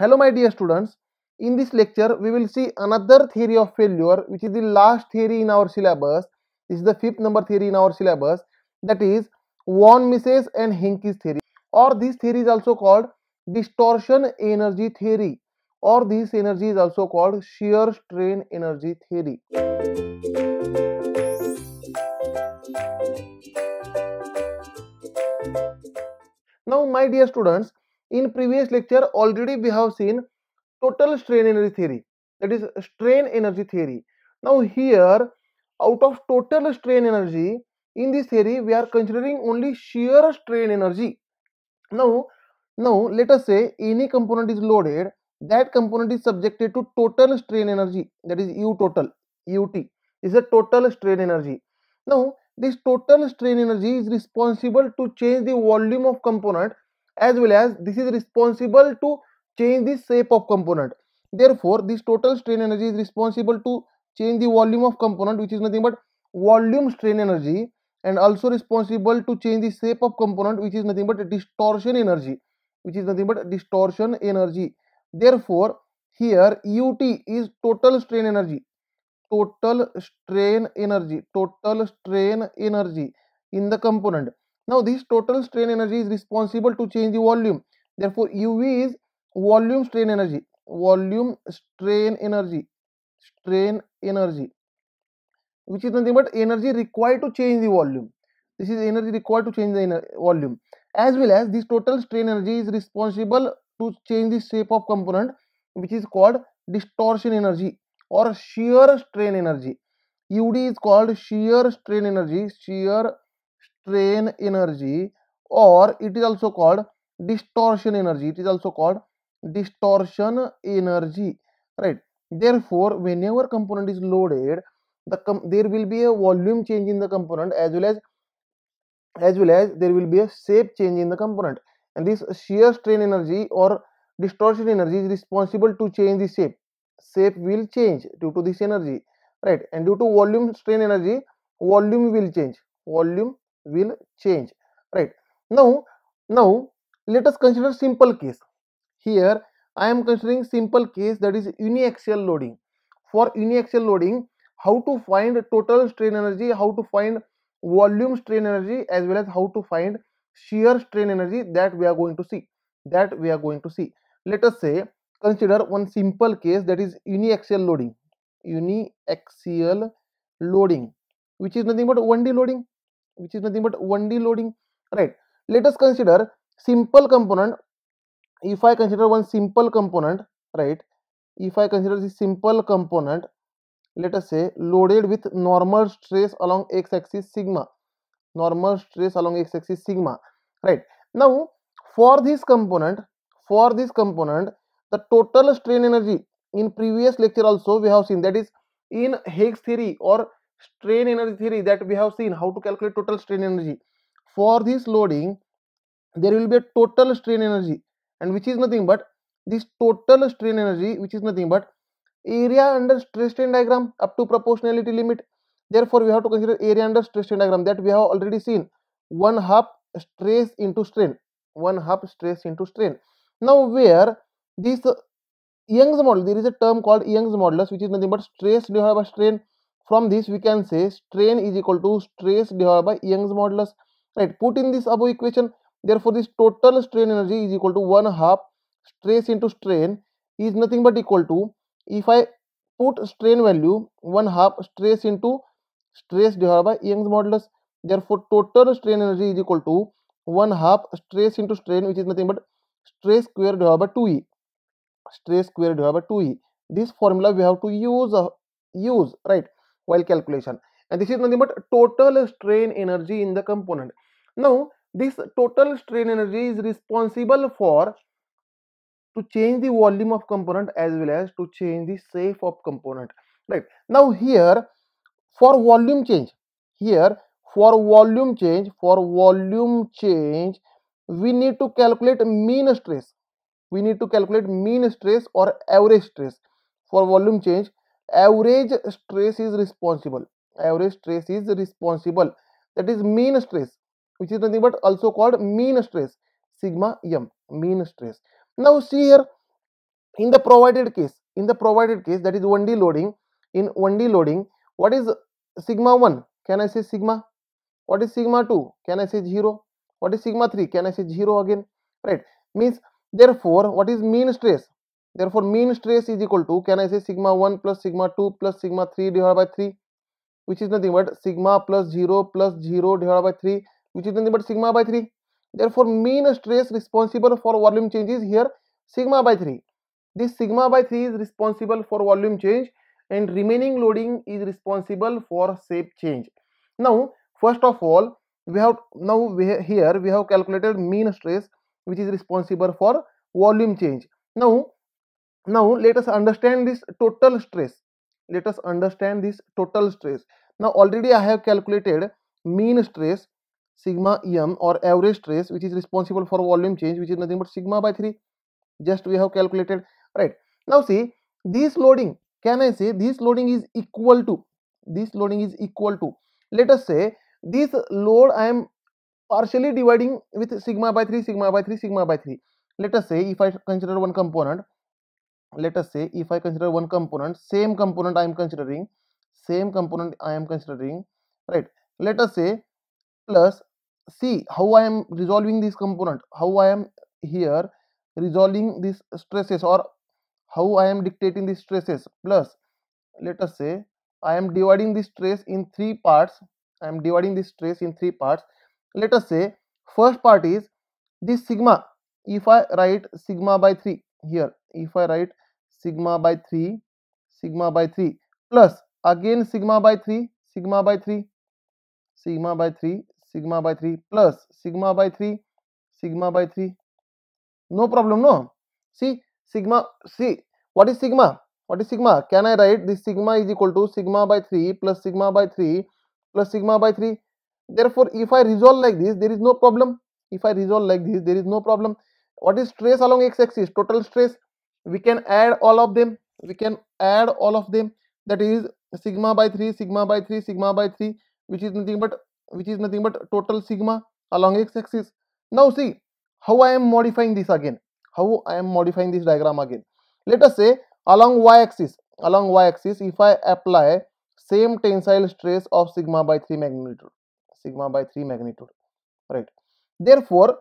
Hello my dear students, in this lecture we will see another theory of failure which is the last theory in our syllabus. This is the fifth number theory in our syllabus, that is Von Mises and Hencky theory, or this theory is also called distortion energy theory, or this energy is also called shear strain energy theory. Now my dear students, in previous lecture already we have seen total strain energy theory, that is strain energy theory. Now here out of total strain energy in this theory we are considering only shear strain energy. Now let us say any component is loaded, that component is subjected to total strain energy, that is U total, UT is a total strain energy. Now this total strain energy is responsible to change the volume of component, as well as this is responsible to change the shape of component. Therefore this total strain energy is responsible to change the volume of component, which is nothing but volume strain energy, and also responsible to change the shape of component, which is nothing but distortion energy, which is nothing but distortion energy. Therefore here UT is total strain energy, total strain energy in the component. Now this total strain energy is responsible to change the volume. Therefore UV is volume strain energy, which is nothing but energy required to change the volume. This is energy required to change the volume. As well as this total strain energy is responsible to change the shape of component, which is called distortion energy or shear strain energy. UD is called shear strain energy, or it is also called distortion energy. Right. Therefore, whenever component is loaded, there will be a volume change in the component, as well as there will be a shape change in the component. And this shear strain energy or distortion energy is responsible to change the shape. Shape will change due to this energy, right? And due to volume strain energy, volume will change. Right. Now let us consider simple case. Here I am considering simple case, that is uniaxial loading. For uniaxial loading, how to find total strain energy, how to find volume strain energy, as well as how to find shear strain energy, that we are going to see. Let us say, consider one simple case, that is uniaxial loading. Uniaxial loading, which is nothing but 1D loading. Right. Let us consider simple component. If I consider one simple component, right, let us say loaded with normal stress along x axis sigma, right. Now for this component, the total strain energy, in previous lecture also we have seen, that is in Henck's theory or strain energy theory, that we have seen how to calculate total strain energy. For this loading there will be a total strain energy, and which is nothing but this total strain energy, which is nothing but area under stress strain diagram up to proportionality limit. Therefore we have to consider area under stress strain diagram, that we have already seen, 1/2 stress into strain. Now where this Young's model, there is a term called Young's modulus, which is nothing but stress divided by strain. From this we can say strain is equal to stress divided by Young's modulus, right? Put in this above equation. Therefore this total strain energy is equal to 1/2 stress into strain, is nothing but equal to, if I put strain value, 1/2 stress into stress divided by Young's modulus. Therefore total strain energy is equal to 1/2 stress into strain, which is nothing but stress square divided by 2e. This formula we have to use, right, while calculation. And this is nothing but total strain energy in the component. Now this total strain energy is responsible for to change the volume of component, as well as to change the shape of component, right. Now here for volume change, we need to calculate mean stress. Or average stress. For volume change, average stress is responsible. That is mean stress, which is nothing but also called mean stress, sigma m, mean stress. Now see here, In the provided case, that is 1D loading, in 1D loading, what is sigma 1? Can I say sigma? What is sigma 2? Can I say 0? What is sigma 3? Can I say 0 again? Right? Means, therefore, what is mean stress? Therefore, mean stress is equal to, can I say sigma 1 plus sigma 2 plus sigma 3 divided by 3, which is nothing but sigma plus 0 divided by 3, which is nothing but sigma by 3. Therefore, mean stress responsible for volume change is here sigma by 3. This sigma by 3 is responsible for volume change and remaining loading is responsible for shape change. Now, first of all, we have calculated mean stress, which is responsible for volume change. Now let us understand this total stress. Now already I have calculated mean stress sigma m or average stress, which is responsible for volume change, which is nothing but sigma by 3. Just we have calculated, right? Now see, this loading, can I say this loading is equal to, let us say this load I am partially dividing with sigma by 3, let us say if I consider one component, same component I am considering, right? Let us say plus, see how I am resolving this component, how I am here resolving these stresses or how I am dictating these stresses, plus let us say I am dividing this stress in three parts. Let us say first part is this sigma. If I write sigma by 3 here, plus again sigma by 3 plus sigma by 3. No problem, no? See, sigma, see, what is sigma? Can I write this sigma is equal to sigma by 3 plus sigma by 3 plus sigma by 3. Therefore, if I resolve like this, there is no problem. What is stress along x-axis? Total stress. We can add all of them. That is sigma by 3, which is nothing but total sigma along x-axis. Now see how I am modifying this again. Let us say along y-axis. If I apply same tensile stress of sigma by 3 magnitude. Right. Therefore,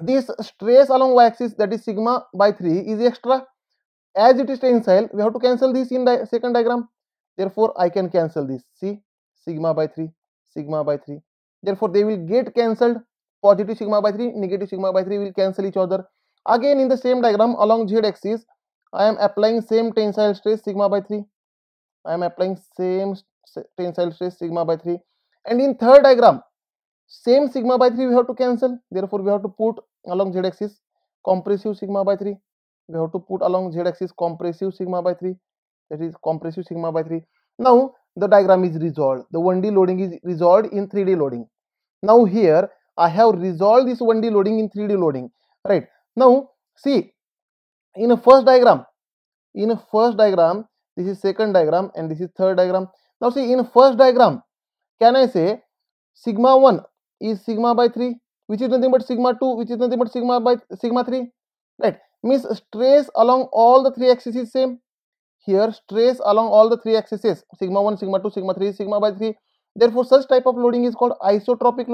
this stress along y-axis, that is sigma by 3, is extra. As it is tensile, we have to cancel this in the second diagram. Therefore, I can cancel this. See, sigma by 3. Therefore, they will get cancelled. Positive sigma by 3, negative sigma by 3 will cancel each other. Again, in the same diagram, along z-axis, I am applying same tensile stress sigma by 3. And in third diagram, same sigma by 3 we have to cancel. Therefore, we have to put along z-axis compressive sigma by 3. That is compressive sigma by 3. Now, the diagram is resolved. The 1D loading is resolved in 3D loading. Now, here I have resolved this 1D loading in 3D loading. Right. Now, see, in a first diagram, this is second diagram and this is third diagram. Now, see, in first diagram, can I say sigma 1 is sigma by 3, which is nothing but sigma 2, which is nothing but sigma 3, right? Means stress along all the three axes is same. Here stress along all the three axes, sigma 1, sigma 2, sigma 3, sigma by 3. Therefore, such type of loading is called isotropic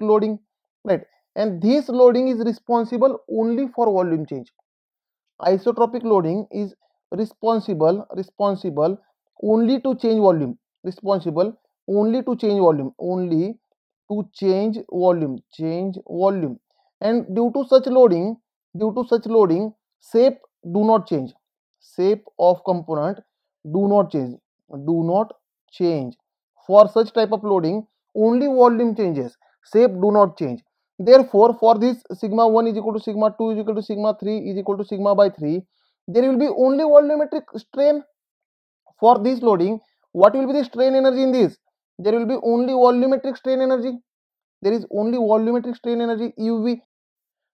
loading. Right? And this loading is responsible only for volume change. Isotropic loading is responsible only to change volume. And due to such loading, shape do not change. Shape of component do not change. For such type of loading, only volume changes. Shape do not change. Therefore, for this sigma 1 is equal to sigma 2 is equal to sigma 3 is equal to sigma by 3, there will be only volumetric strain. For this loading, what will be the strain energy in this? There will be only volumetric strain energy. UV.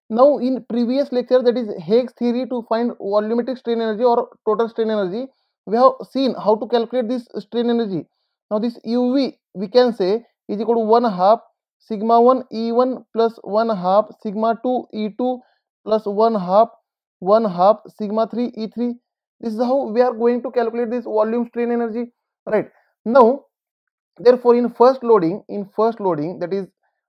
Now, in previous lecture, that is Henck's theory to find volumetric strain energy or total strain energy, we have seen how to calculate this strain energy. Now, this UV, we can say, is equal to 1/2 sigma 1 E1 plus 1/2 sigma 2 E2 plus 1/2 sigma 3 E3. This is how we are going to calculate this volume strain energy, right? Now, therefore, in first loading, that is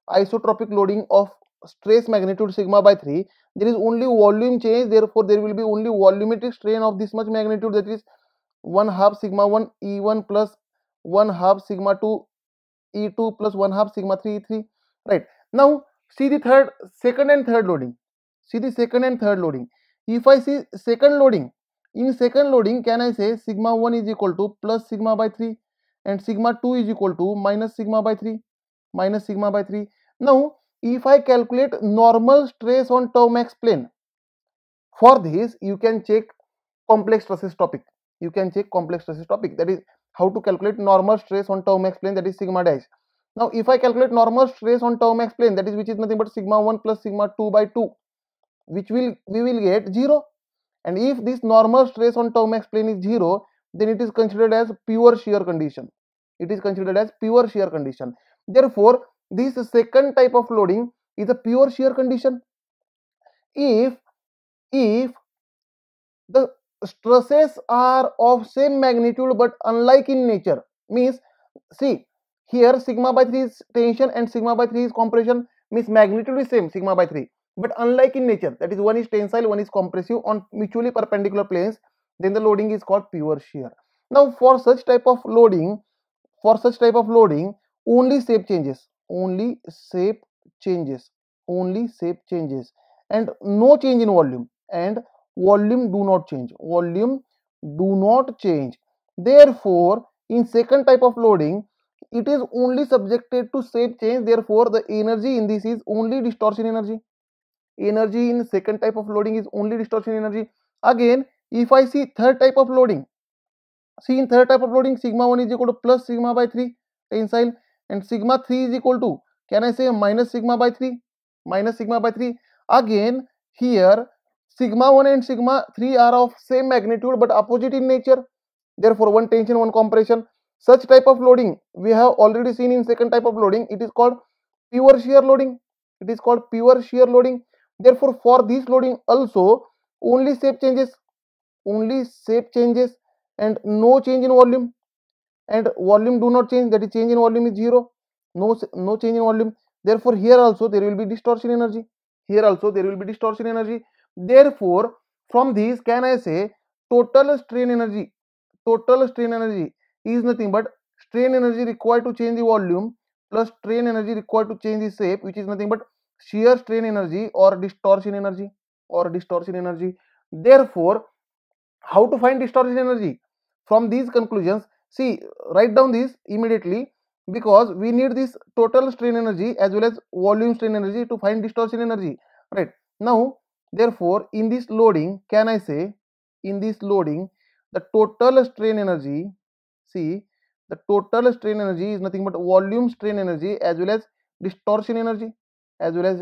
isotropic loading of stress magnitude sigma by 3, there is only volume change. Therefore, there will be only volumetric strain of this much magnitude, that is 1/2 sigma 1 E1 plus 1/2 sigma 2 E2 plus 1/2 sigma 3 E3, right? Now, see the second and third loading. See the second and third loading. If I see second loading, in second loading, can I say sigma 1 is equal to plus sigma by 3 and sigma 2 is equal to minus sigma by 3, minus sigma by 3. Now, if I calculate normal stress on tau max plane, for this you can check complex stresses topic. You can check complex stresses topic, that is how to calculate normal stress on tau max plane, that is sigma dash. Now, if I calculate normal stress on tau max plane, that is which is nothing but sigma 1 plus sigma 2 by 2, which we will get 0. And if this normal stress on tau max plane is 0, then it is considered as pure shear condition. It is considered as pure shear condition. Therefore, this second type of loading is a pure shear condition. If the stresses are of same magnitude but unlike in nature, means, see, here sigma by 3 is tension and sigma by 3 is compression, means magnitude is same, sigma by 3. But unlike in nature, that is one is tensile, one is compressive on mutually perpendicular planes, then the loading is called pure shear. Now, for such type of loading, only shape changes, and no change in volume, and volume do not change. Therefore, in second type of loading, it is only subjected to shape change. Therefore, the energy in this is only distortion energy. Energy in second type of loading is only distortion energy. Again, if I see third type of loading, see in third type of loading, sigma 1 is equal to plus sigma by 3 tensile and sigma 3 is equal to, can I say minus sigma by 3, minus sigma by 3. Again, here sigma 1 and sigma 3 are of same magnitude but opposite in nature, therefore one tension, one compression. Such type of loading we have already seen in second type of loading. It is called pure shear loading. It is called pure shear loading. Therefore, for this loading also only shape changes and no change in volume, and volume do not change, that is change in volume is 0, no change in volume. Therefore, here also there will be distortion energy. Therefore, from this, can I say total strain energy is nothing but strain energy required to change the volume plus strain energy required to change the shape, which is nothing but shear strain energy or distortion energy. Therefore, how to find distortion energy? From these conclusions, see, write down this immediately, because we need this total strain energy as well as volume strain energy to find distortion energy, right? Now, therefore, in this loading, can I say the total strain energy, see, the total strain energy is nothing but volume strain energy as well as distortion energy. Therefore,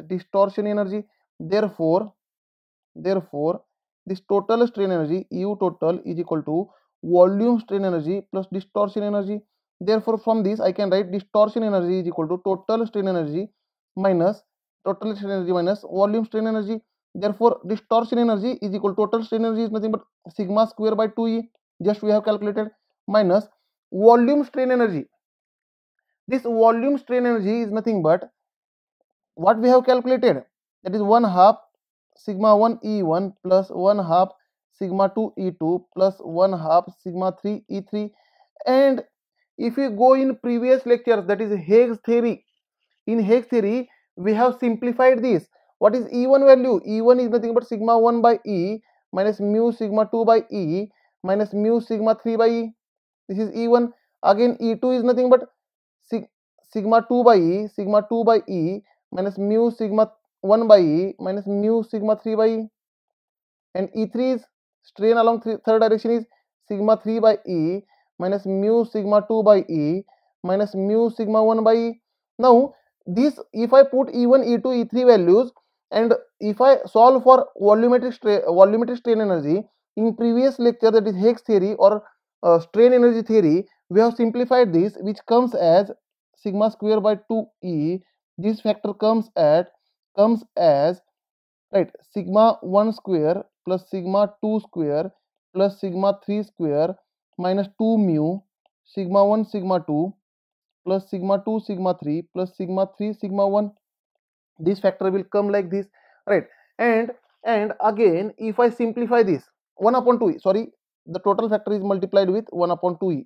this total strain energy U total is equal to volume strain energy plus distortion energy. Therefore, from this I can write distortion energy is equal to total strain energy minus volume strain energy. Therefore, distortion energy is equal to total strain energy is nothing but sigma square by 2E, just we have calculated, minus volume strain energy. This volume strain energy is nothing but what we have calculated, that is 1/2 sigma 1 E1 plus 1/2 sigma 2 E2 plus 1/2 sigma 3 E3. And if you go in previous lectures, that is Hooke's theory, in Hooke's theory we have simplified this. What is E1 value? E1 is nothing but sigma 1 by E minus mu sigma 2 by E minus mu sigma 3 by E. This is E1. Again, E2 is nothing but sigma 2 by E, sigma 2 by E minus mu sigma 1 by E minus mu sigma 3 by E, and E3 is strain along third direction is sigma 3 by E minus mu sigma 2 by E minus mu sigma 1 by E. Now, this if I put E1, E2, E3 values, and if I solve for volumetric strain energy, in previous lecture, that is Hooke's theory or strain energy theory, we have simplified this, which comes as sigma square by 2E. This factor comes as right? Sigma 1 square plus sigma 2 square plus sigma 3 square minus 2 mu sigma 1 sigma 2 plus sigma 2 sigma 3 plus sigma 3 sigma 1. This factor will come like this, right? And again, if I simplify this, 1 upon 2e, sorry, the total factor is multiplied with 1 upon 2e.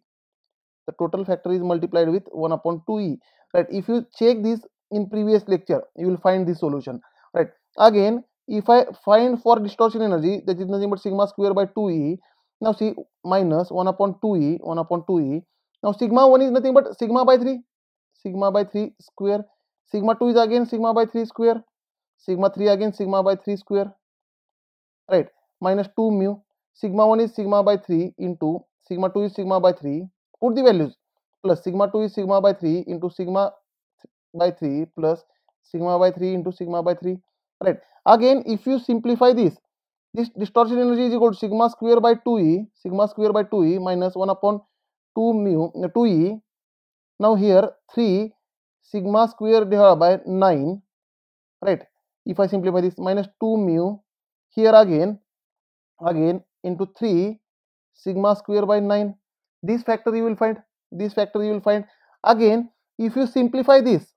The total factor is multiplied with 1 upon 2e, right? If you check this in previous lecture, you will find this solution, right? Again, if I find for distortion energy, that is nothing but sigma square by 2e. Now see, minus 1 upon 2e, 1 upon 2e. Now sigma 1 is nothing but sigma by 3 square. Sigma 2 is again sigma by 3 square. Sigma 3 again sigma by 3 square, right? Minus 2 mu. Sigma 1 is sigma by 3 into sigma 2 is sigma by 3. Put the values. Plus sigma 2 is sigma by 3 into sigma by 3 plus sigma by 3 into sigma by 3, right? Again, if you simplify this distortion energy is equal to sigma square by 2e minus 1 upon 2 mu 2e. Now here 3 sigma square divided by 9, right? If I simplify this, minus 2 mu here again into 3 sigma square by 9. This factor you will find. Again, if you simplify this,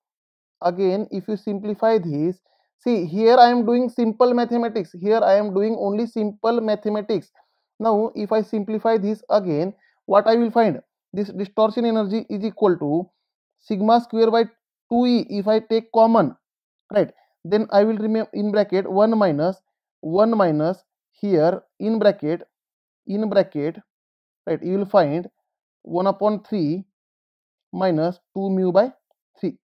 see, here I am doing simple mathematics. Here I am doing only simple mathematics. Now, if I simplify this again, what I will find? This distortion energy is equal to sigma square by 2e. If I take common, right, then I will remain in bracket 1 minus here in bracket, right, you will find 1 upon 3 minus 2 mu by 3,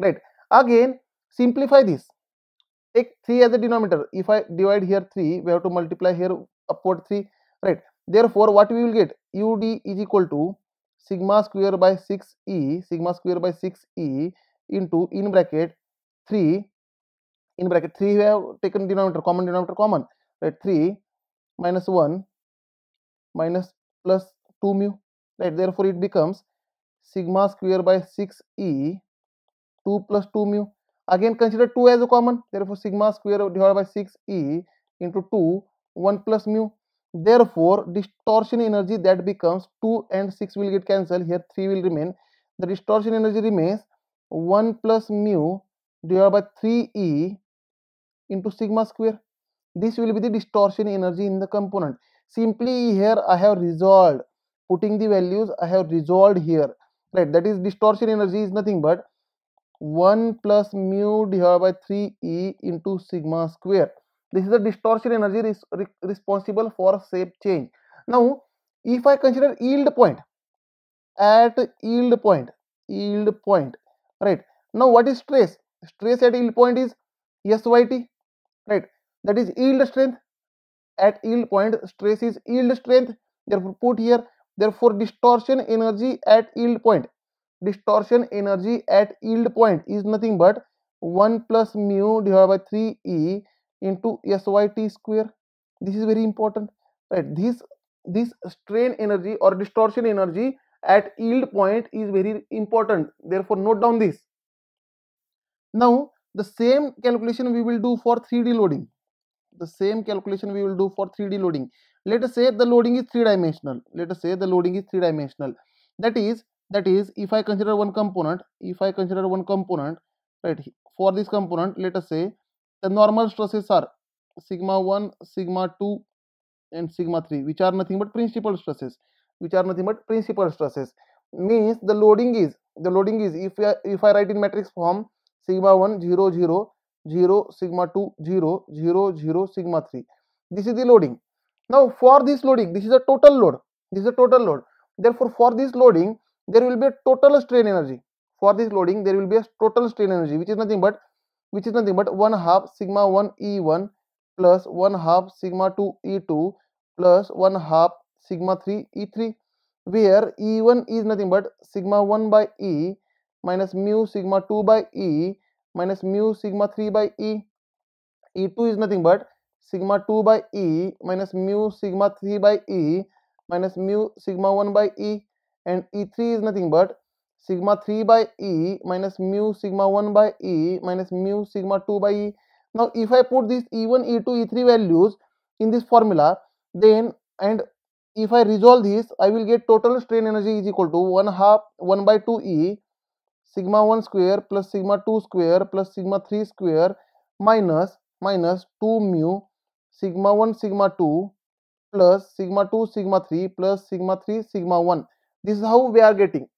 right? Again, simplify this, take 3 as a denominator. If I divide here 3, we have to multiply here upward 3, right? Therefore, what we will get? Ud is equal to sigma square by 6e into in bracket 3, we have taken denominator common, right? 3 minus 1 minus plus 2 mu, right? Therefore, it becomes sigma square by 6e 2 plus 2 mu. Again, consider 2 as a common. Therefore, sigma square divided by 6e into 2, 1 plus mu. Therefore, distortion energy that becomes 2 and 6 will get cancelled. Here 3 will remain. The distortion energy remains 1 plus mu divided by 3e into sigma square. This will be the distortion energy in the component. Simply here I have resolved, putting the values I have resolved here, right? That is, distortion energy is nothing but 1 plus mu divided by 3e into sigma square. This is the distortion energy responsible for shape change. Now, if I consider yield point, right? Now, what is stress? Stress at yield point is SYT, right? That is yield strength. At yield point, stress is yield strength. Therefore, put here. Therefore, distortion energy at yield point. Distortion energy at yield point is nothing but 1 plus mu divided by 3e into SYT square. This is very important, right? This strain energy or distortion energy at yield point is very important. Therefore, note down this. Now, the same calculation we will do for 3D loading. Let us say the loading is three-dimensional. That is, if I consider one component, right, for this component, let us say the normal stresses are sigma 1, sigma 2 and sigma 3, which are nothing but principal stresses, means the loading is, if I write in matrix form, sigma 1, 0, 0, 0, sigma 2, 0, 0, 0, sigma 3. This is the loading. Now, for this loading, this is a total load. Therefore, for this loading, there will be a total strain energy. Which is nothing but 1/2 sigma 1 E1 plus 1/2 sigma 2 E2 plus 1/2 sigma 3 E3, where E1 is nothing but sigma 1 by E minus mu sigma 2 by E minus mu sigma 3 by E. E2 is nothing but sigma 2 by E minus mu sigma 3 by E minus mu sigma 1 by E, and E3 is nothing but sigma 3 by E minus mu sigma 1 by E minus mu sigma 2 by E. Now if I put this E1, E2, E3 values in this formula, then and if I resolve this, I will get total strain energy is equal to 1/2 E sigma 1 square plus sigma 2 square plus sigma 3 square minus 2 mu sigma 1 sigma 2 plus sigma 2 sigma 3 plus sigma 3 sigma 1. This is how we are getting.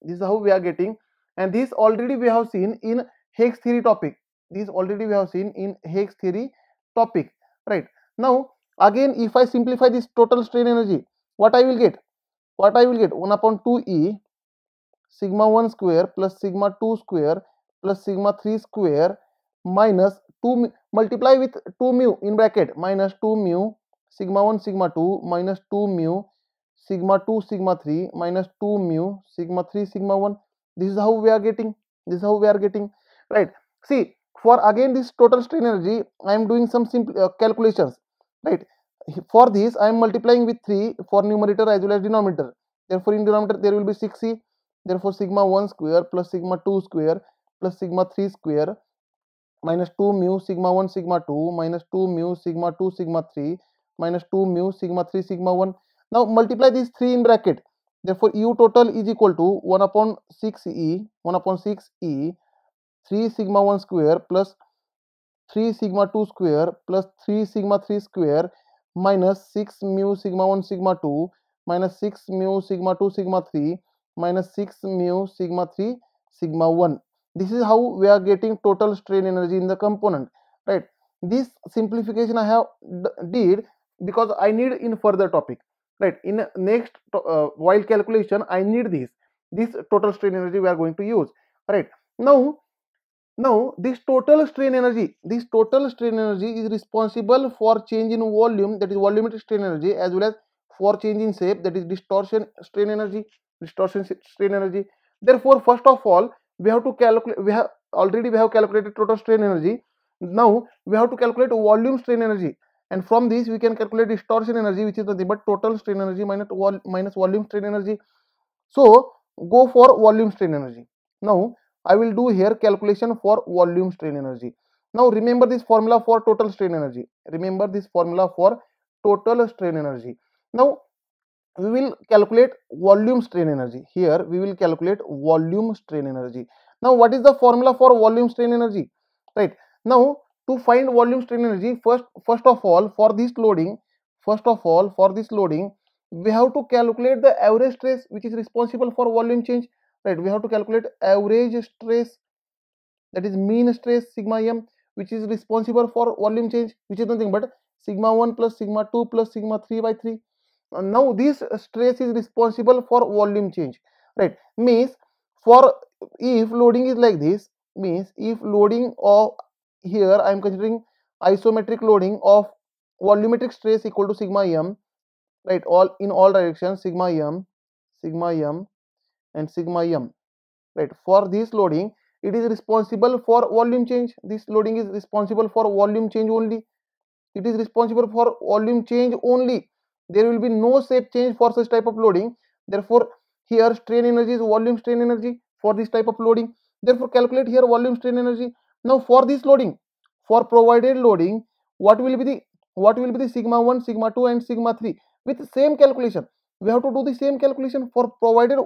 And this already we have seen in Heck's theory topic. Right. Now again, if I simplify this total strain energy, what I will get? 1/2 E sigma 1 square plus sigma 2 square plus sigma 3 square minus 2 multiply with 2 mu in bracket minus 2 mu sigma 1 sigma 2 minus 2 mu sigma 2 sigma 3 minus 2 mu sigma 3 sigma 1. This is how we are getting. Right. See, for again this total strain energy, I am doing some simple calculations. Right. For this, I am multiplying with 3 for numerator as well as denominator. Therefore, in denominator there will be 6 E. Therefore, sigma 1 square plus sigma 2 square plus sigma 3 square minus 2 mu sigma 1 sigma 2 minus 2 mu sigma 2 sigma 3 minus 2 mu sigma 3 sigma 1. Now multiply these 3 in bracket. Therefore, U total is equal to 1/6 E 3 sigma 1 square plus 3 sigma 2 square plus 3 sigma 3 square minus 6 mu sigma 1 sigma 2 minus 6 mu sigma 2 sigma 3 minus 6 mu sigma 3 sigma 1. This is how we are getting total strain energy in the component. Right. This simplification I have did because I need in further topic. Right. In next while calculation, I need this total strain energy we are going to use. Right. Now this total strain energy is responsible for change in volume, that is volumetric strain energy, as well as for change in shape, that is distortion strain energy. Therefore, first of all, we have to calculate. We have calculated total strain energy. Now we have to calculate volume strain energy, and from this we can calculate distortion energy, which is nothing but total strain energy minus volume strain energy. So go for volume strain energy. Now I will do here calculation for volume strain energy. Now remember this formula for total strain energy. Now we will calculate volume strain energy. Here we will calculate volume strain energy. Now what is the formula for volume strain energy? Right. Now to find volume strain energy, first of all for this loading we have to calculate the average stress which is responsible for volume change. Right, we have to calculate average stress, that is mean stress sigma m, which is responsible for volume change, which is nothing but sigma 1 plus sigma 2 plus sigma 3 by 3. Now this stress is responsible for volume change. Right, means for if loading is like this, means if loading of here I am considering isometric loading of volumetric stress equal to sigma m, right, all in all directions sigma m. And sigma m, right? For this loading, it is responsible for volume change. This loading is responsible for volume change only. There will be no shape change for such type of loading. Therefore, here strain energy is volume strain energy for this type of loading. Therefore, calculate here volume strain energy. Now, for this loading, for provided loading, what will be the sigma 1, sigma 2, and sigma 3 with the same calculation? We have to do the same calculation for provided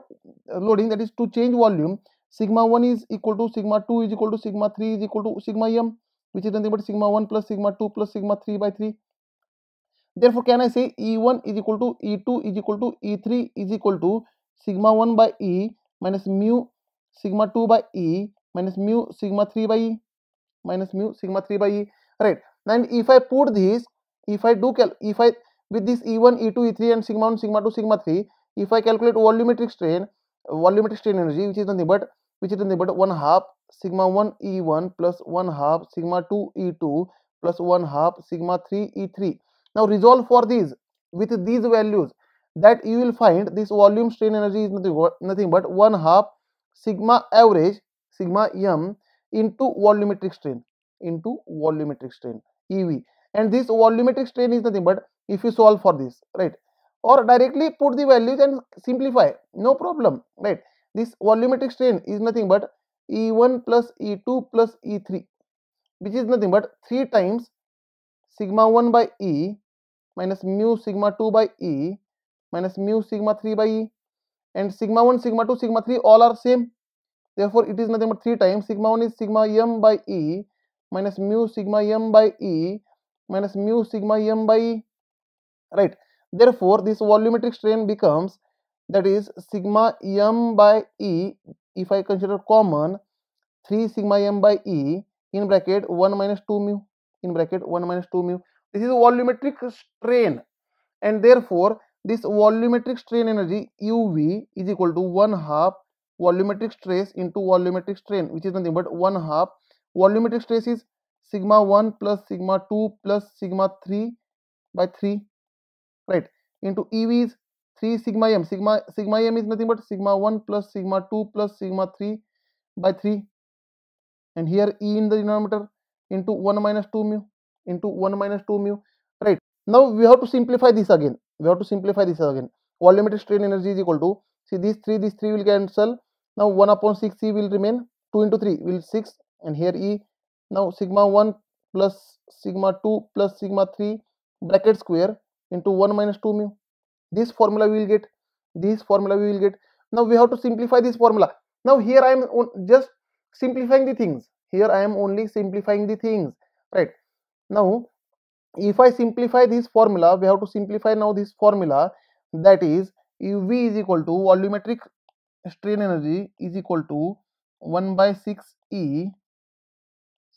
loading, that is to change volume. Sigma 1 is equal to sigma 2 is equal to sigma 3 is equal to sigma m, which is nothing but sigma 1 plus sigma 2 plus sigma 3 by 3. Therefore, can I say E1 is equal to E2 is equal to E3 is equal to sigma 1 by E minus mu sigma 2 by E minus mu sigma 3 by E Right. And if I put this, if I with this E1, E2, E3 and sigma 1, sigma 2, sigma 3, if I calculate volumetric strain energy, which is nothing but 1/2 sigma 1 E1 plus 1/2 sigma 2 E2 plus 1/2 sigma 3 E3. Now resolve for these with these values, that you will find this volume strain energy is nothing but 1/2 sigma average sigma m into volumetric strain EV. And this volumetric strain is nothing but, if you solve for this, right, or directly put the values and simplify, no problem, right? This volumetric strain is nothing but E1 plus E2 plus E3. which is nothing but 3 times sigma 1 by E minus mu sigma 2 by E minus mu sigma 3 by E, and sigma 1, sigma 2, sigma 3 all are same. Therefore, it is nothing but 3 times sigma 1 is sigma m by E minus mu sigma m by E minus mu sigma m by E, right? Therefore, this volumetric strain becomes, that is sigma m by E, if I consider common, 3 sigma m by E in bracket 1 minus 2 mu, in bracket 1 minus 2 mu. This is volumetric strain, and therefore this volumetric strain energy UV is equal to 1/2 volumetric stress into volumetric strain, which is nothing but 1/2. Volumetric stress is sigma 1 plus sigma 2 plus sigma 3 by 3, right, into EV is 3 sigma m. Sigma m is nothing but sigma 1 plus sigma 2 plus sigma 3 by 3, and here E in the denominator, into 1 minus 2 mu, into 1 minus 2 mu, right. Now we have to simplify this again. Volumetric strain energy is equal to, see, these 3 will cancel. Now 1 upon 6 E will remain, 2 into 3 will 6, and here E. Now sigma 1 plus sigma 2 plus sigma 3 bracket square into 1 minus 2 mu. This formula we will get. Now we have to simplify this formula. Now here I am just simplifying the things. Right. Now if I simplify this formula, we have to simplify now this formula. That is UV is equal to, volumetric strain energy is equal to 1 by 6 E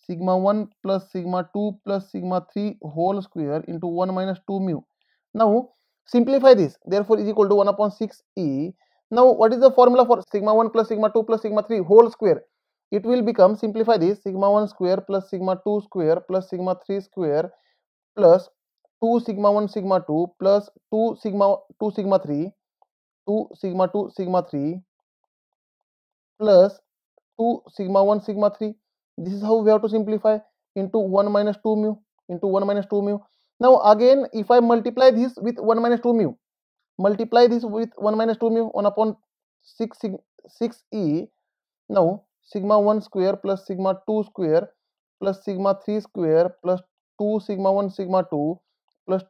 sigma 1 plus sigma 2 plus sigma 3 whole square into 1 minus 2 mu. Now simplify this, therefore is equal to 1 upon 6 E. Now what is the formula for sigma 1 plus sigma 2 plus sigma 3 whole square? It will become, simplify this, sigma 1 square plus sigma 2 square plus sigma 3 square plus 2 sigma 1 sigma 2 plus 2 sigma 2 sigma 3, 2 sigma 2 sigma 3 plus 2 sigma 1 sigma 3. This is how we have to simplify, into 1 minus 2 mu, into 1 minus 2 mu. Now again, if I multiply this with 1 minus 2 mu, 1 upon 6 E. Now sigma 1 square plus sigma 2 square plus sigma 3 square plus 2 sigma 1 sigma 2 plus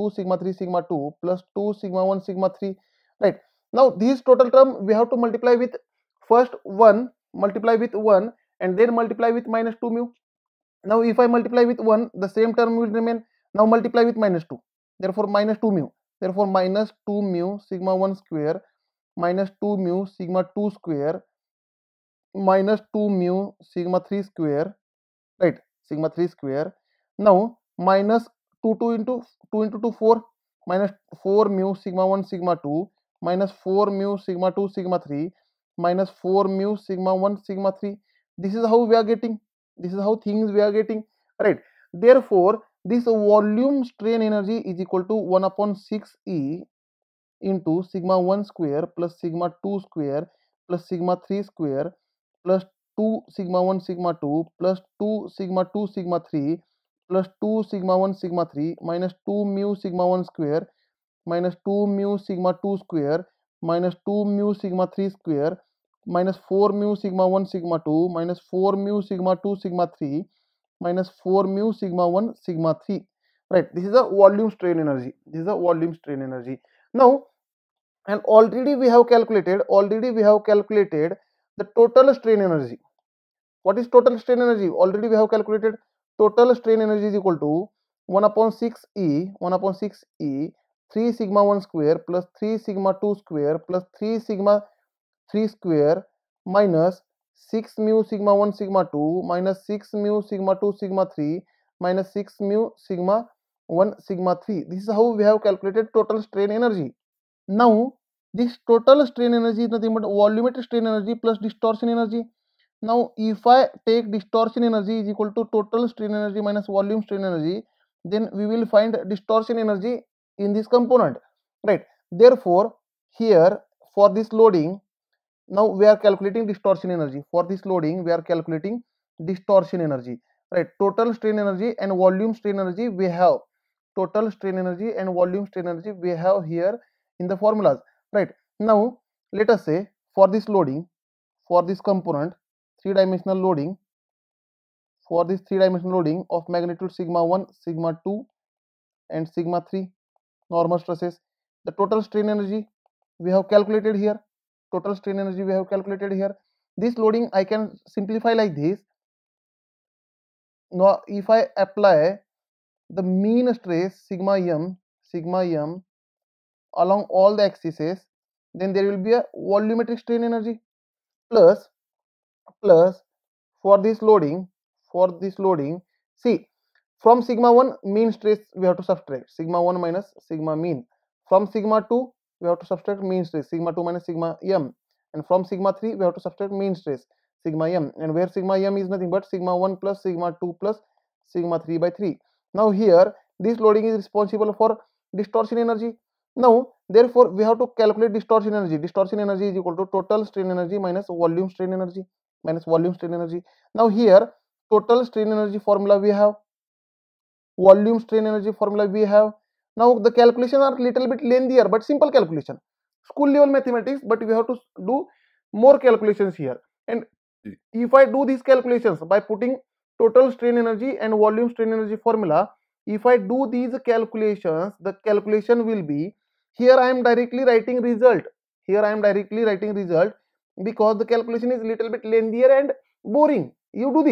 2 sigma 3 sigma 2 plus 2 sigma 1 sigma 3, right. Now these total term we have to multiply with, first 1, multiply with 1, and then multiply with minus 2 mu. Now if I multiply with 1, the same term will remain. Now multiply with minus 2, therefore minus 2 mu. Therefore minus 2 mu sigma 1 square minus 2 mu sigma 2 square minus 2 mu sigma 3 square, right, sigma 3 square. Now minus 2 into 2 4 minus 4 mu sigma 1 sigma 2 minus 4 mu sigma 2 sigma 3 minus 4 mu sigma 1 sigma 3. This is how we are getting. This is how things we are getting, right. Therefore, this volume strain energy is equal to 1 upon 6 E into sigma 1 square plus sigma 2 square plus sigma 3 square plus 2 sigma 1 sigma 2 plus 2 sigma 2 sigma 3 plus 2 sigma 1 sigma 3 minus 2 mu sigma 1 square minus 2 mu sigma 2 square minus 2 mu sigma 3 square minus 4 mu sigma 1 sigma 2 minus 4 mu sigma 2 sigma 3 minus 4 mu sigma 1 sigma 3, right. This is the volume strain energy. Now, and already we have calculated the total strain energy. What is total strain energy? Already we have calculated. Total strain energy is equal to 1 upon 6 E 3 sigma 1 square plus 3 sigma 2 square plus 3 sigma 3 square minus 6 mu sigma 1 sigma 2 minus 6 mu sigma 2 sigma 3 minus 6 mu sigma 1 sigma 3. This is how we have calculated total strain energy. Now this total strain energy is nothing but volumetric strain energy plus distortion energy. Now if I take distortion energy is equal to total strain energy minus volume strain energy, then we will find distortion energy in this component, right. Therefore here for this loading, now we are calculating distortion energy. Right. Total strain energy and volume strain energy we have. Here in the formulas, right. Now let us say for this loading, for this component 3-dimensional loading. For this 3-dimensional loading of magnitude sigma 1, sigma 2 and sigma 3 normal stresses, the total strain energy we have calculated here. This loading I can simplify like this. Now if I apply the mean stress sigma m along all the axes, then there will be a volumetric strain energy plus for this loading, see, from sigma 1 mean stress we have to subtract sigma 1 minus sigma mean. From sigma 2 we have to subtract mean stress sigma 2 minus sigma m, and from sigma 3 we have to subtract mean stress sigma m, and where sigma m is nothing but sigma 1 plus sigma 2 plus sigma 3 by 3. Now here this loading is responsible for distortion energy. Now therefore we have to calculate distortion energy. Distortion energy is equal to total strain energy minus volume strain energy Now here total strain energy formula we have, volume strain energy formula we have. Now the calculation are little bit lengthier, but simple calculation, school level mathematics, but we have to do more calculations here. And if I do these calculations by putting total strain energy and volume strain energy formula, if I do these calculations, the calculation will be, here I am directly writing result, because the calculation is little bit lengthier and boring. You do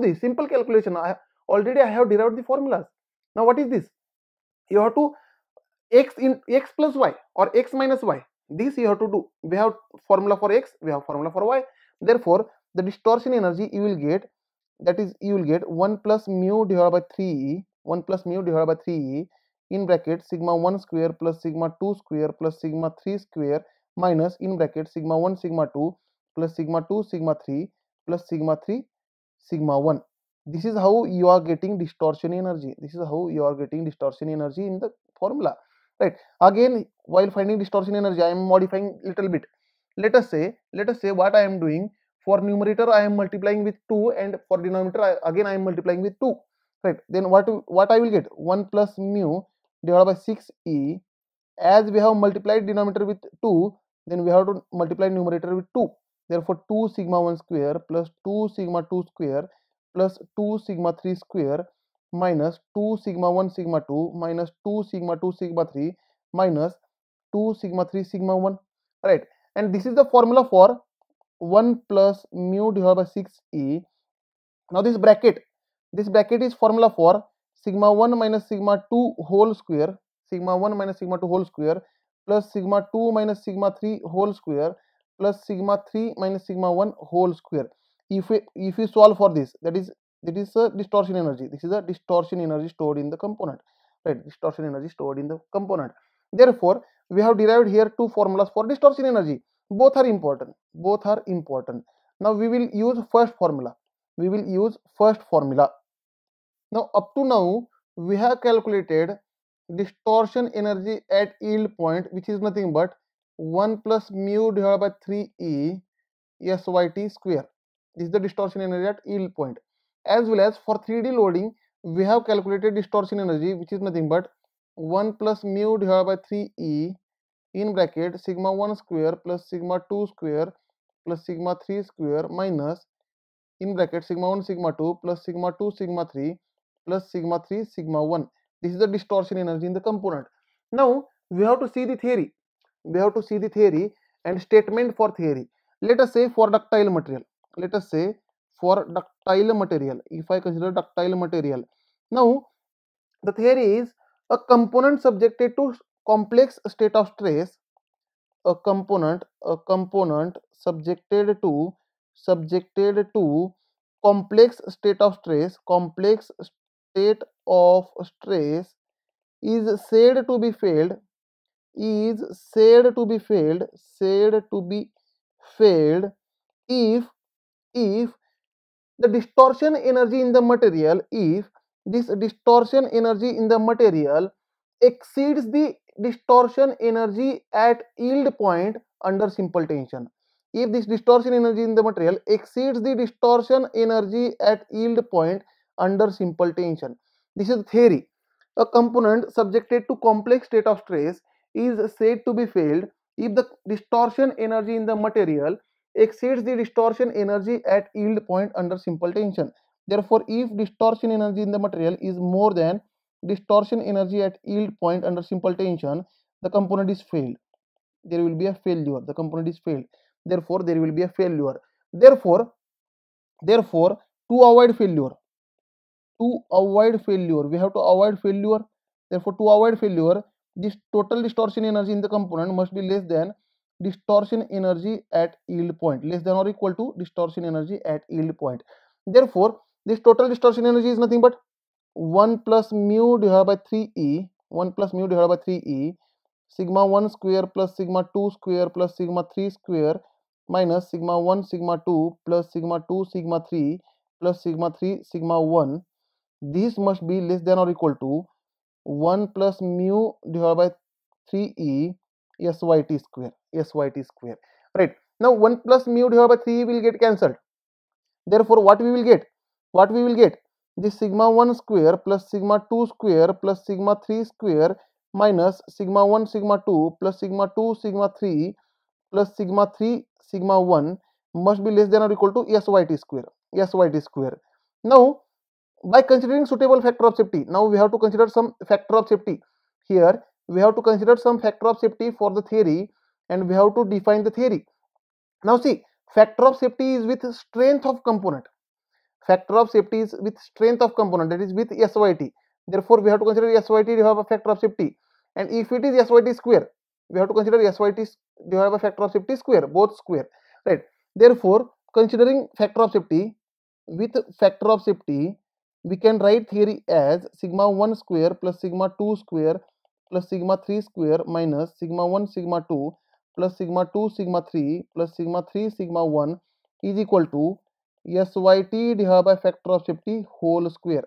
this simple calculation. I have derived the formulas. Now what is this? You have to x plus y or x minus y, this you have to do. We have formula for x, we have formula for y. Therefore the distortion energy you will get, that is, you will get 1 plus mu divided by 3e, 1 plus mu divided by 3e in bracket sigma 1 square plus sigma 2 square plus sigma 3 square minus in bracket sigma 1 sigma 2 plus sigma 2 sigma 3 plus sigma 3 sigma 1. This is how you are getting distortion energy. In the formula, right? Again, while finding distortion energy, I am modifying little bit. Let us say what I am doing. For numerator, I am multiplying with 2, and for denominator, I am multiplying with 2. Right? Then what I will get? 1 plus mu divided by 6e. As we have multiplied denominator with 2, then we have to multiply numerator with 2. Therefore, 2 sigma 1 square plus 2 sigma 2 square plus 2 sigma 3 square minus 2 sigma 1 sigma 2 minus 2 sigma 2 sigma 3 minus 2 sigma 3 sigma 1. Right? And this is the formula for 1 plus mu divided by 6e. Now this bracket is formula for sigma 1 minus sigma 2 whole square, plus sigma 2 minus sigma 3 whole square plus sigma 3 minus sigma 1 whole square. If we solve for this, that is a distortion energy. This is a distortion energy stored in the component, right? Therefore we have derived here two formulas for distortion energy. Both are important. Now we will use first formula. Now up to now we have calculated distortion energy at yield point, which is nothing but 1 plus mu divided by 3e syt square. This is the distortion energy at yield point. As well as for 3D loading, we have calculated distortion energy, which is nothing but 1 plus mu divided by 3e in bracket sigma 1 square plus sigma 2 square plus sigma 3 square minus in bracket sigma 1 sigma 2 plus sigma 2 sigma 3 plus sigma 3 sigma 1. This is the distortion energy in the component. Now we have to see the theory. And statement for theory. Let us say for ductile material. If I consider ductile material, now the theory is a component subjected to complex state of stress, a component subjected to complex state of stress, is said to be failed, if the distortion energy in the material, exceeds the distortion energy at yield point under simple tension. If this distortion energy in the material exceeds the distortion energy at yield point under simple tension. This is theory. A component subjected to complex state of stress is said to be failed if the distortion energy in the material exceeds the distortion energy at yield point under simple tension. Therefore, if distortion energy in the material is more than distortion energy at yield point under simple tension, the component is failed. There will be a failure. The component is failed. Therefore, there will be a failure. Therefore, to avoid failure, we have to avoid failure. Therefore, to avoid failure, this total distortion energy in the component must be less than distortion energy at yield point, less than or equal to distortion energy at yield point. Therefore, this total distortion energy is nothing but 1 plus mu divided by 3e, sigma 1 square plus sigma 2 square plus sigma 3 square minus sigma 1 sigma 2 plus sigma 2 sigma 3 plus sigma 3 sigma 1. This must be less than or equal to 1 plus mu divided by 3e syt square. Right, now 1 plus mu divided by 3 will get cancelled. Therefore, what we will get, this sigma 1 square plus sigma 2 square plus sigma 3 square minus sigma 1 sigma 2 plus sigma 2 sigma 3 plus sigma 3 sigma 1 must be less than or equal to syt square. Now, by considering suitable factor of safety, now we have to consider some factor of safety. Here we have to consider some factor of safety for the theory, and we have to define the theory. Now see, factor of safety is with strength of component. Factor of safety is with strength of component, that is with SYT. Therefore, we have to consider SYT divided by factor of safety. And if it is SYT square, we have to consider SYT divided by factor of safety square, both square. Right. Therefore, considering factor of safety, with factor of safety, we can write theory as sigma 1 square plus sigma 2 square plus sigma 3 square minus sigma 1 sigma 2 plus sigma 2 sigma 3 plus sigma 3 sigma 1 is equal to SYT divided by factor of safety whole square.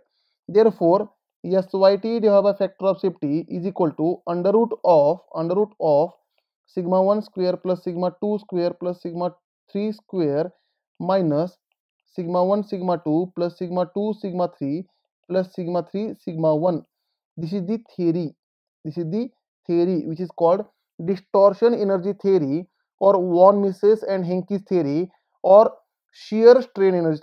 Therefore, SYT divided by factor of safety is equal to under root of sigma 1 square plus sigma 2 square plus sigma 3 square minus sigma 1 sigma 2 plus sigma 2 sigma 3 plus sigma 3 sigma 1. This is the theory. This is the theory which is called distortion energy theory, or Von Mises and Henckey's theory, or shear strain energy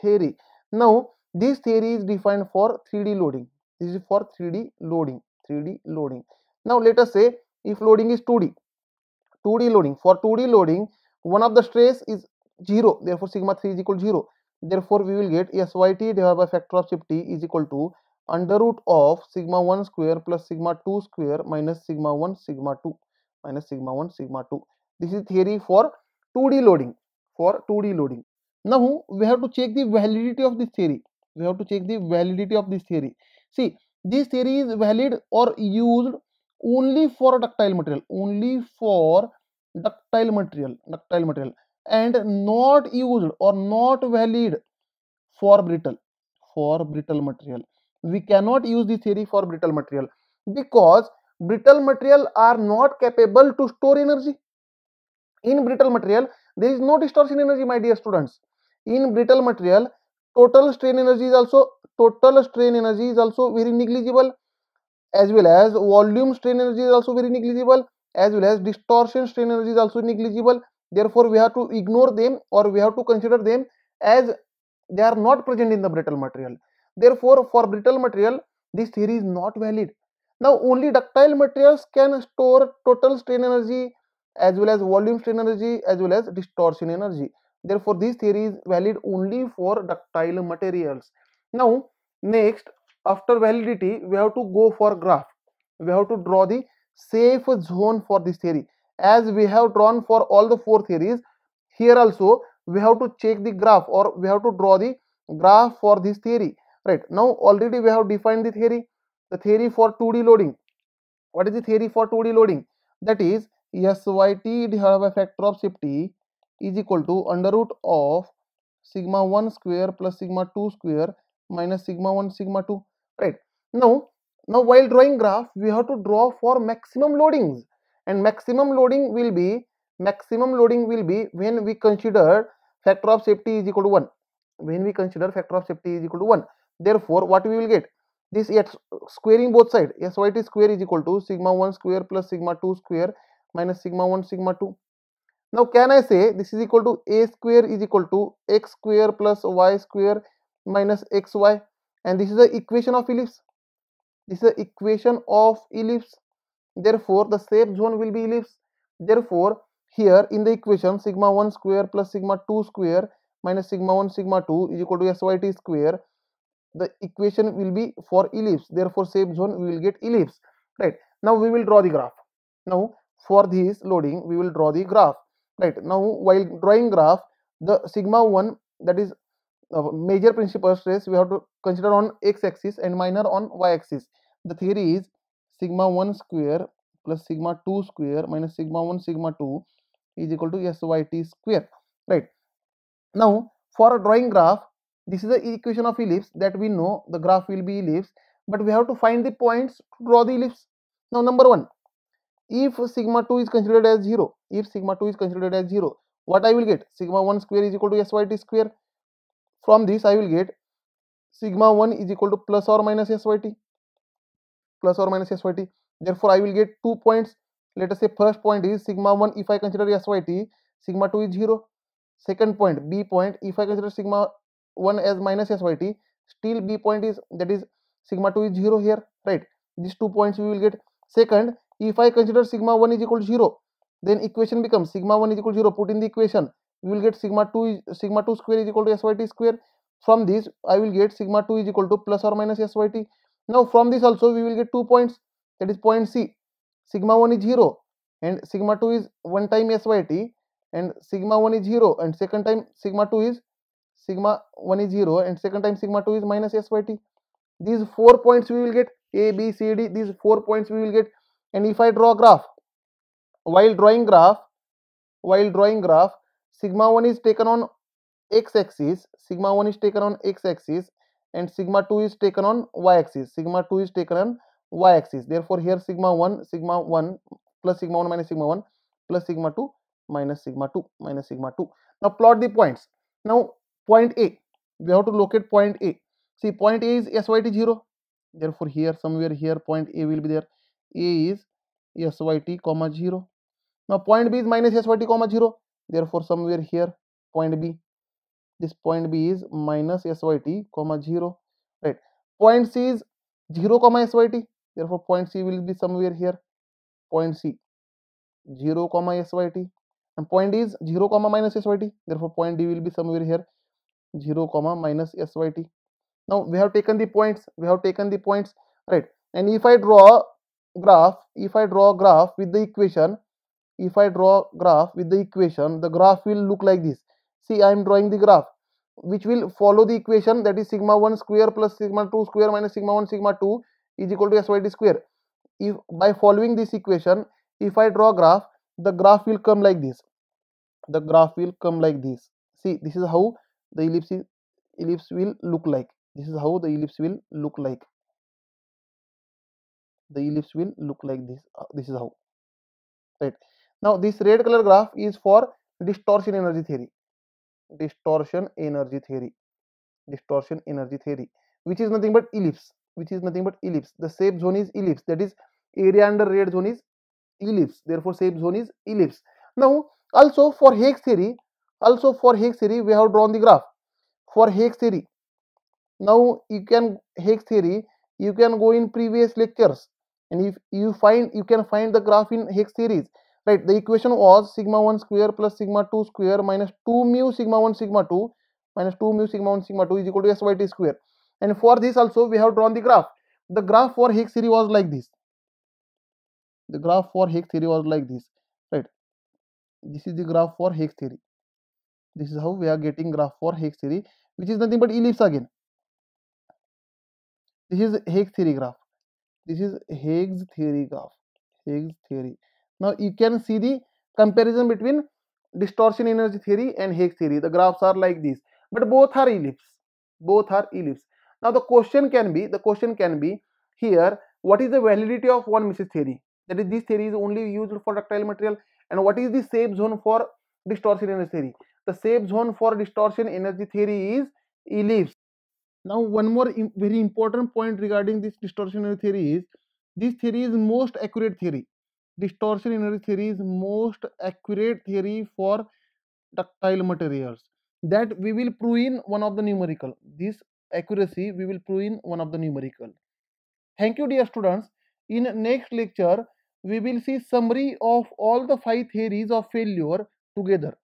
theory. Now, this theory is defined for 3D loading. This is for 3D loading. Now, let us say if loading is 2D loading. For 2D loading, one of the stress is 0. Therefore, sigma 3 is equal to 0. Therefore, we will get SYT divided by factor of safety is equal to under root of sigma 1 square plus sigma 2 square minus sigma 1 sigma 2 minus sigma 1 sigma 2. This is theory for 2D loading. Now, we have to check the validity of this theory. See, this theory is valid or used only for ductile material. And not used or not valid for brittle material. We cannot use this theory for brittle material because brittle material are not capable to store energy. In brittle material, there is no distortion energy, my dear students. In brittle material, total strain energy is also very negligible, as well as volume strain energy is also very negligible, as well as distortion strain energy is also negligible. Therefore, we have to ignore them, or we have to consider them as they are not present in the brittle material. Therefore, for brittle material, this theory is not valid. Now, only ductile materials can store total strain energy, as well as volume strain energy, as well as distortion energy. Therefore, this theory is valid only for ductile materials. Now, next, after validity, we have to go for graph. We have to draw the safe zone for this theory. As we have drawn for all the four theories, here also we have to check the graph, or we have to draw the graph for this theory. Right, now already we have defined the theory for 2D loading. What is the theory for 2D loading? That is, SYT divided by factor of safety is equal to under root of sigma 1 square plus sigma 2 square minus sigma 1 sigma 2. Right, now while drawing graph, we have to draw for maximum loadings, and maximum loading will be when we consider factor of safety is equal to 1. Therefore, what we will get, this squaring both sides, SYT square is equal to sigma 1 square plus sigma 2 square minus sigma 1 sigma 2. Now can I say this is equal to a square is equal to x square plus y square minus xy, and this is the equation of ellipse. This is the equation of ellipse. Therefore, the safe zone will be ellipse. Therefore, here in the equation sigma 1 square plus sigma 2 square minus sigma 1 sigma 2 is equal to SYT square. The equation will be for ellipse. Therefore, safe zone we will get ellipse. Right. Now we will draw the graph. Now for this loading we will draw the graph. Right. Now while drawing graph, the sigma 1, that is major principal stress, we have to consider on x-axis and minor on y-axis. The theory is sigma 1 square plus sigma 2 square minus sigma 1 sigma 2 is equal to SYT square. Right. Now for drawing graph, this is the equation of ellipse that we know the graph will be ellipse, but we have to find the points to draw the ellipse. Now number 1, if sigma 2 is considered as 0, if sigma 2 is considered as 0, what I will get? Sigma 1 square is equal to SYT square. From this I will get sigma 1 is equal to plus or minus SYT, plus or minus SYT. Therefore I will get 2 points. Let us say first point is sigma 1, if I consider SYT, sigma 2 is 0. Second point, B point, if I consider sigma 1 as minus SYT, still B point is, that is sigma 2 is 0 here, right? These 2 points we will get. Second, if I consider sigma 1 is equal to 0, then equation becomes sigma 1 is equal to 0, put in the equation, we will get sigma 2 square is equal to SYT square. From this I will get sigma 2 is equal to plus or minus SYT. Now from this also we will get 2 points, that is point C. Sigma 1 is 0 and sigma 2 is 1 time SYT, and sigma 1 is 0 and second time sigma 1 is 0 and second time sigma 2 is minus SYT. These 4 points we will get, A, B, C, D, these 4 points we will get. And if I draw graph, while drawing graph, sigma 1 is taken on x-axis, sigma 1 is taken on x-axis, and sigma 2 is taken on y-axis, sigma 2 is taken on y-axis. Therefore here sigma 1 plus sigma 1 minus sigma 1 plus sigma 2 minus sigma 2 minus sigma 2. Now plot the points. Now point A, we have to locate point A. See, point A is SYT 0, therefore here somewhere here point A will be there. A is SYT comma 0. Now point B is minus SYT comma 0, therefore somewhere here point B. This point B is minus SYT comma 0, right? Point C is 0 comma SYT, therefore point C will be somewhere here. Point C 0 comma SYT, and point D is 0 comma minus SYT, therefore point D will be somewhere here 0 comma minus SYT. Now we have taken the points, right? And if I draw graph, with the equation, the graph will look like this. See, I am drawing the graph which will follow the equation, that is sigma 1 square plus sigma 2 square minus sigma 1 sigma 2 is equal to SYT square. If by following this equation, if I draw graph, the graph will come like this. See, this is how the ellipse will look like. The ellipse will look like this. This is how. Right. Now this red color graph is for distortion energy theory. Which is nothing but ellipse. The safe zone is ellipse. That is, area under red zone is ellipse. Therefore, safe zone is ellipse. Now also for Hooke's theory, we have drawn the graph. For Hooke's theory, now you can go in previous lectures, and if you find, you can find the graph in Hooke's theories, right? The equation was sigma 1 square plus sigma 2 square minus 2 mu sigma 1 sigma 2 minus 2 mu sigma 1 sigma 2 is equal to SYT square. And for this also we have drawn the graph. The graph for Hooke's theory was like this. Right? This is the graph for Hooke's theory. This is how we are getting graph for Hooke's theory, which is nothing but ellipse again. This is Hooke's theory graph. Now you can see the comparison between distortion energy theory and Hooke's theory. The graphs are like this, but both are ellipse. Now the question can be, here, what is the validity of Von Mises theory? That is, this theory is only used for ductile material, and what is the safe zone for distortion energy theory? The safe zone for distortion energy theory is ellipse. Now one more very important point regarding this distortion energy theory is, this theory is most accurate theory. Distortion energy theory is most accurate theory for ductile materials. That we will prove in one of the numerical. This accuracy we will prove in one of the numerical. Thank you, dear students. In next lecture we will see summary of all the 5 theories of failure together.